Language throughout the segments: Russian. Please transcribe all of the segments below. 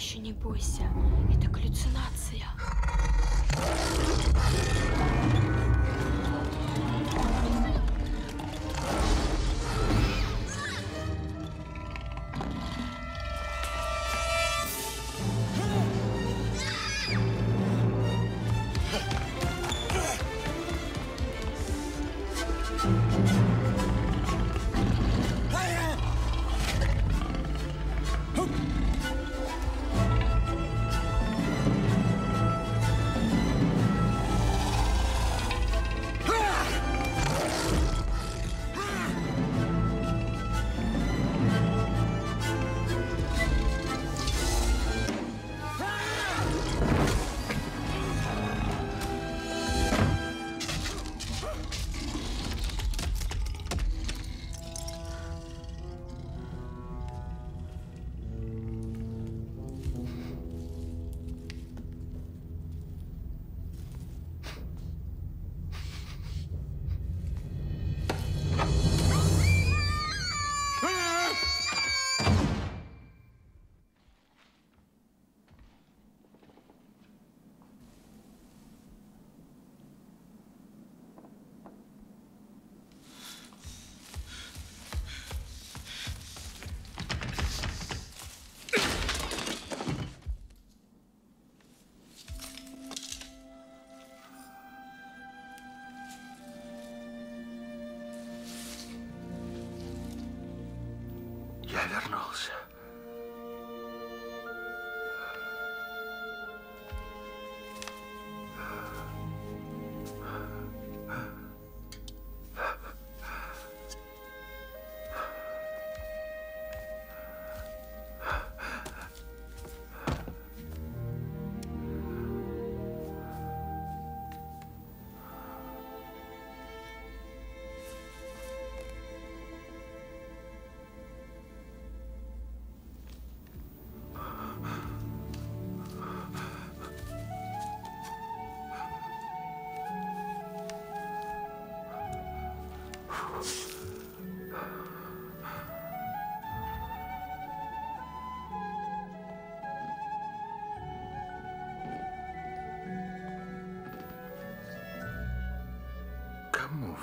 еще не бойся. Это галлюцинация. Вернулся.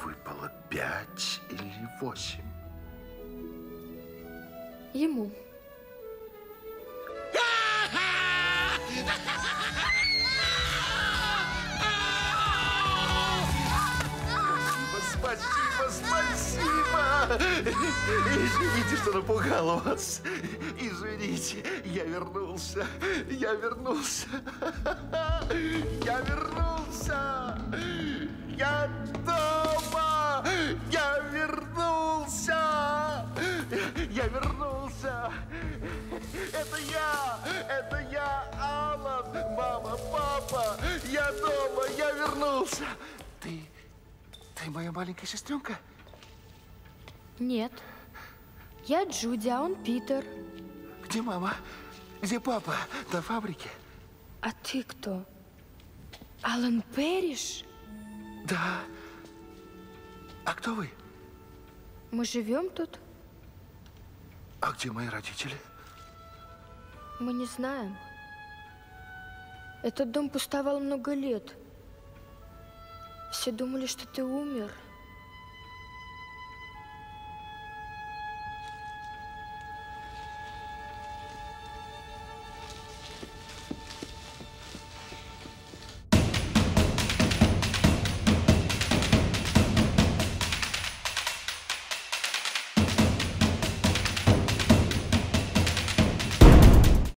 Выпало 5 или 8. Ему. Спасибо! Извините, что напугал вас. Извините, я вернулся. Я вернулся. Я вернулся. Я дома! Я вернулся! Я вернулся! Это я, Алан, мама, папа! Я дома, я вернулся! Ты моя маленькая сестренка? Нет. Я Джуди, а он Питер. Где мама? Где папа? На фабрике. А ты кто? Алан Пэриш? Да. А кто вы? Мы живем тут. А где мои родители? Мы не знаем. Этот дом пустовал много лет. Все думали, что ты умер.